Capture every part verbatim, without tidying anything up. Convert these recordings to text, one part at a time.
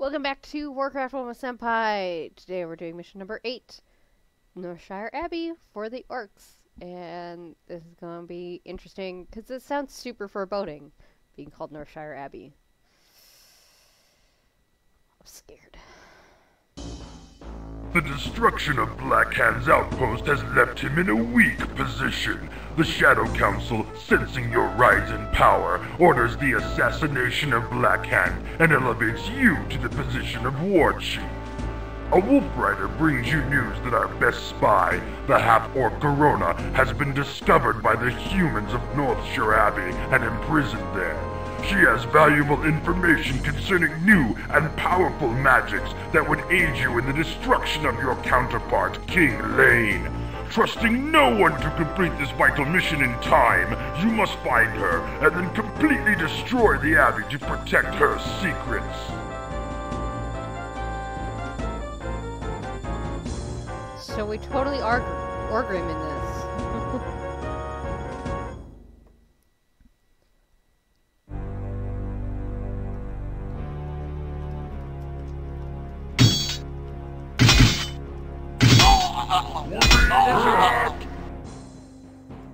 Welcome back to Warcraft one with Senppai. Today we're doing mission number eight, Northshire Abbey for the orcs. And this is going to be interesting because it sounds super foreboding, being called Northshire Abbey. I'm scared. The destruction of Blackhand's outpost has left him in a weak position. The Shadow Council, sensing your rise in power, orders the assassination of Blackhand and elevates you to the position of War Chief. A wolf rider brings you news that our best spy, the half-orc Garona, has been discovered by the humans of Northshire Abbey and imprisoned there. She has valuable information concerning new and powerful magics that would aid you in the destruction of your counterpart, King Lane. Trusting no one to complete this vital mission in time, you must find her and then completely destroy the Abbey to protect her secrets. So we totally are Orgrim in this.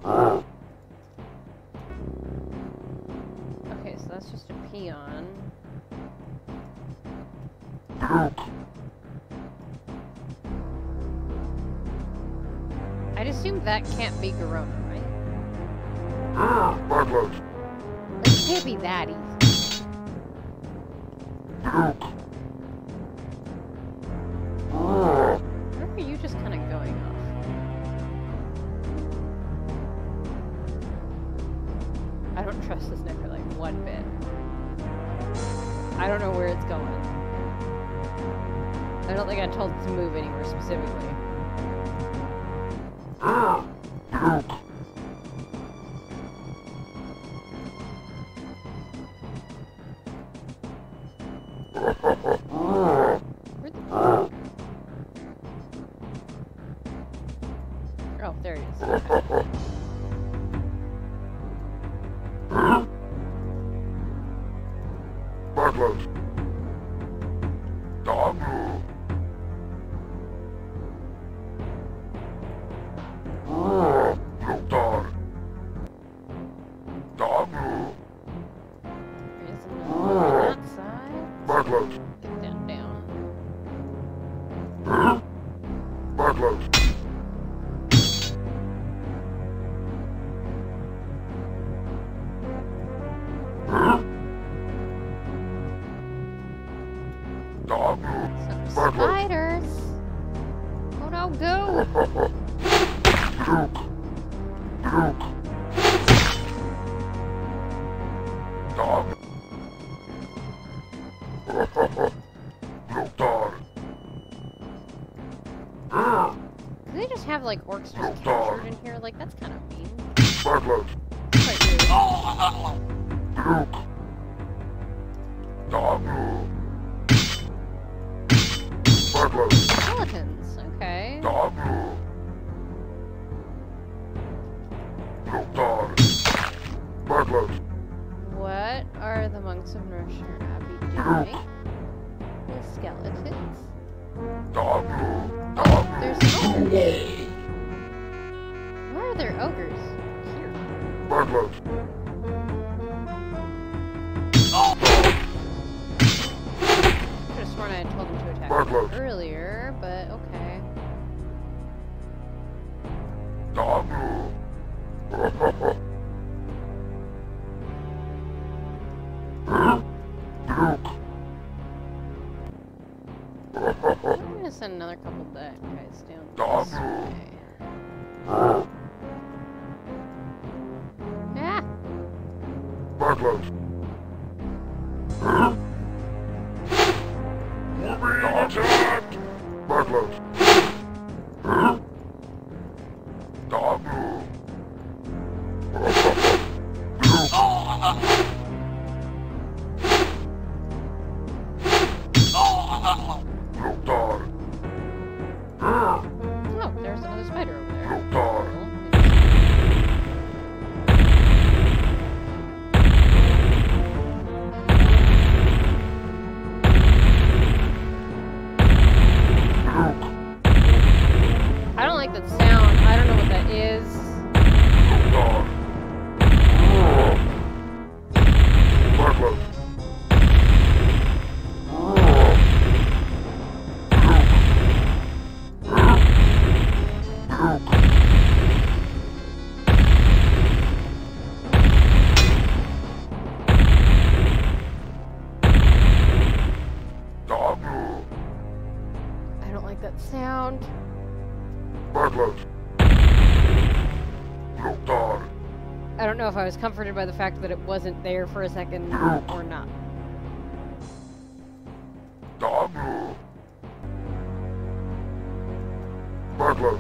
Oh, okay, so that's just a peon. I'd assume that can't be Garona, right? It can't be that easy. To move anywhere specifically. Ah. Oh, there he is. Okay. Spiders! Oh no, go! Do they just have like orcs just captured in here? Like, that's kind of mean. Skeletons, okay. What are the monks of Northshire Abbey doing with skeletons? Oh, there's ogres! Where are there ogres? Here. I had told him to attack Barclay earlier, but okay. I'm gonna send another couple of that guys down this way. Ah! Barclay. like that sound. I don't know if I was comforted by the fact that it wasn't there for a second or not. There's another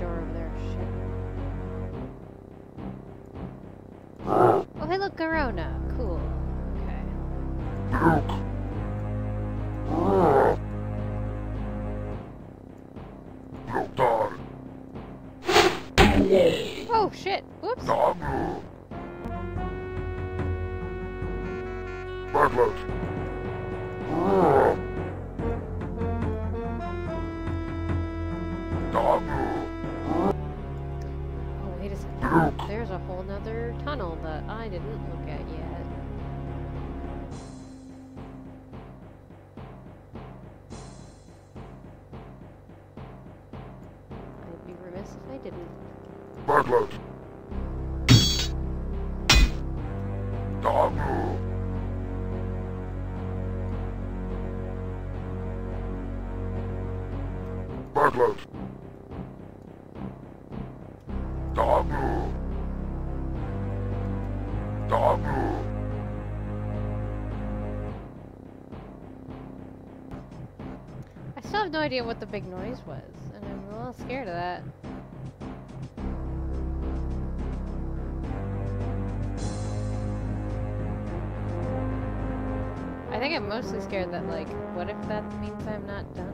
door over there. Shit. Oh, hey, look, Garona. Cool. Okay. Oh, shit. Whoops. Oh, wait a second. There's a whole nother tunnel that I didn't look at yet. I'd be remiss if I didn't. Badlands. Badlands. Doggo. Doggo. I still have no idea what the big noise was, and I'm a little scared of that. I think I'm mostly scared that, like, what if that means I'm not done?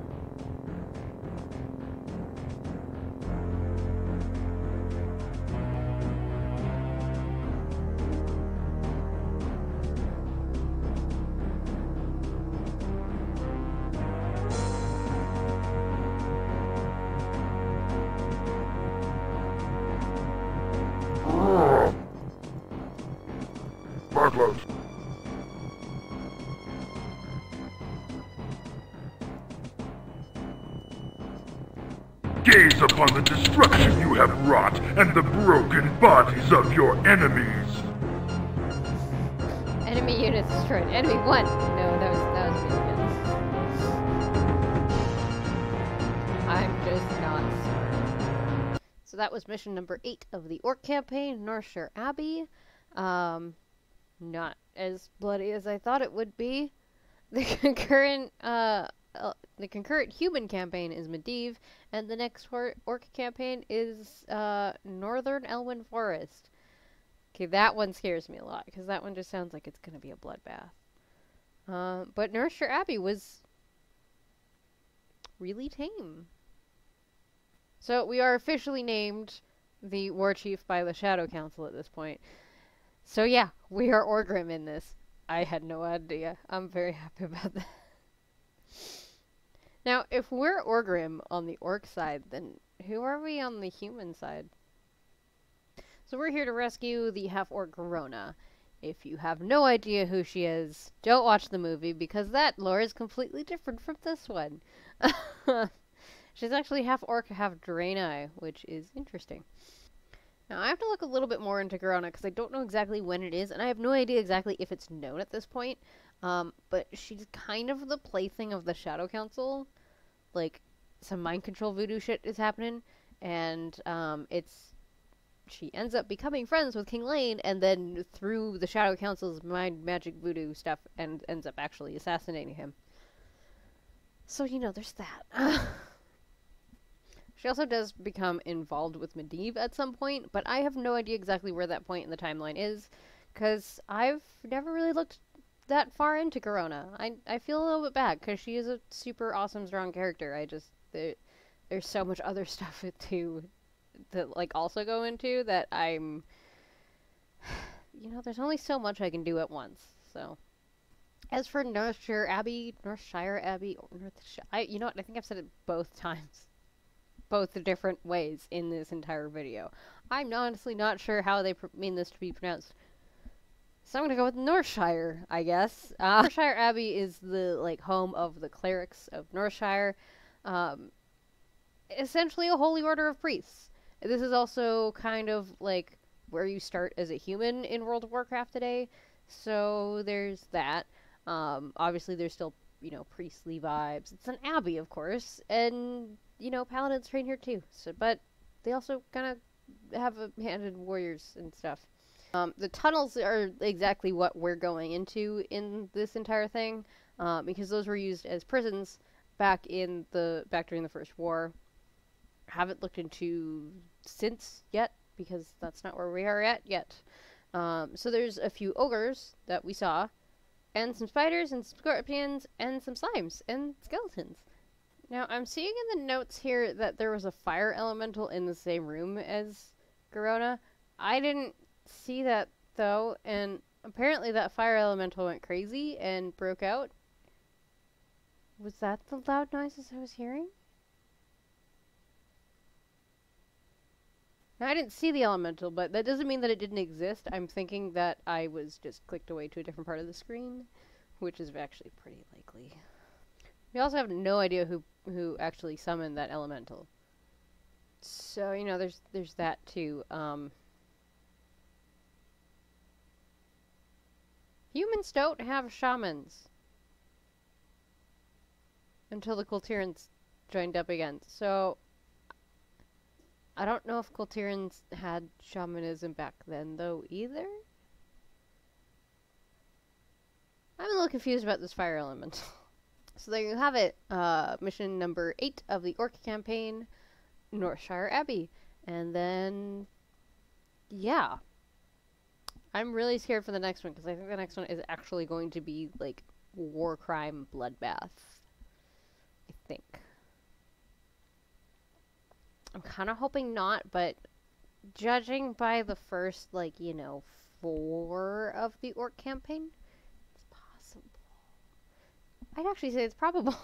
Gaze upon the destruction you have wrought, and the broken bodies of your enemies! Enemy units destroyed. Enemy one! No, that was, that was really I'm just not smart. So that was mission number eight of the Orc campaign, Northshire Abbey. Um, not as bloody as I thought it would be. The concurrent, uh... Uh, the concurrent human campaign is Medivh, and the next or orc campaign is uh, Northern Elwyn Forest. Okay, that one scares me a lot, because that one just sounds like it's going to be a bloodbath. Uh, but Northshire Abbey was really tame. So we are officially named the War Chief by the Shadow Council at this point. So yeah, we are Orgrim in this. I had no idea. I'm very happy about that. Now, if we're Orgrim on the orc side, then who are we on the human side? So we're here to rescue the half-orc Garona. If you have no idea who she is, don't watch the movie, because that lore is completely different from this one. She's actually half-orc, half-draenei, which is interesting. Now, I have to look a little bit more into Garona, because I don't know exactly when it is, and I have no idea exactly if it's known at this point. Um, but she's kind of the plaything of the Shadow Council. Like, some mind control voodoo shit is happening, and, um, it's... She ends up becoming friends with King Lane, and then through the Shadow Council's mind magic voodoo stuff, and ends up actually assassinating him. So, you know, there's that. She also does become involved with Medivh at some point, but I have no idea exactly where that point in the timeline is, because I've never really looked that far into Garona. I, I feel a little bit bad, because she is a super awesome, strong character. I just... There, there's so much other stuff to, to, like, also go into that I'm... You know, there's only so much I can do at once, so... As for Northshire Abbey, Northshire Abbey, Northshire... I, you know what, I think I've said it both times. Both the different ways in this entire video. I'm honestly not sure how they pr mean this to be pronounced. So I'm gonna go with Northshire, I guess. Uh, Northshire Abbey is the, like, home of the clerics of Northshire. Um, essentially a holy order of priests. This is also kind of, like, where you start as a human in World of Warcraft today. So there's that. Um, obviously there's still you know, priestly vibes. It's an abbey, of course, and, you know, paladins train here too, so, but they also kind of have a hand in warriors and stuff. Um, the tunnels are exactly what we're going into in this entire thing, uh, because those were used as prisons back in the, back during the First War. Haven't looked into since yet, because that's not where we are at yet. Um, so there's a few ogres that we saw, and some spiders, and scorpions, and some slimes, and skeletons. Now, I'm seeing in the notes here that there was a fire elemental in the same room as Garona. I didn't see that, though, and apparently that fire elemental went crazy and broke out. Was that the loud noises I was hearing? Now, I didn't see the elemental, but that doesn't mean that it didn't exist. I'm thinking that I was just clicked away to a different part of the screen, which is actually pretty likely. We also have no idea who who actually summoned that elemental. So, you know, there's there's that too. Um, humans don't have shamans until the Kul Tirans joined up again. So I don't know if Kul Tirans had shamanism back then, though, either. I'm a little confused about this fire elemental. So there you have it. Uh, mission number eight of the Orc campaign, Northshire Abbey. And then, yeah. I'm really scared for the next one, because I think the next one is actually going to be, like, war crime bloodbath. I think. I'm kind of hoping not, but judging by the first, like, you know, four of the Orc campaign, it's possible. I'd actually say it's probable.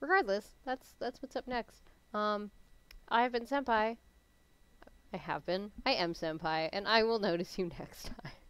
Regardless, that's that's what's up next. Um, I've been Senpai. I have been. I am Senpai, and I will notice you next time.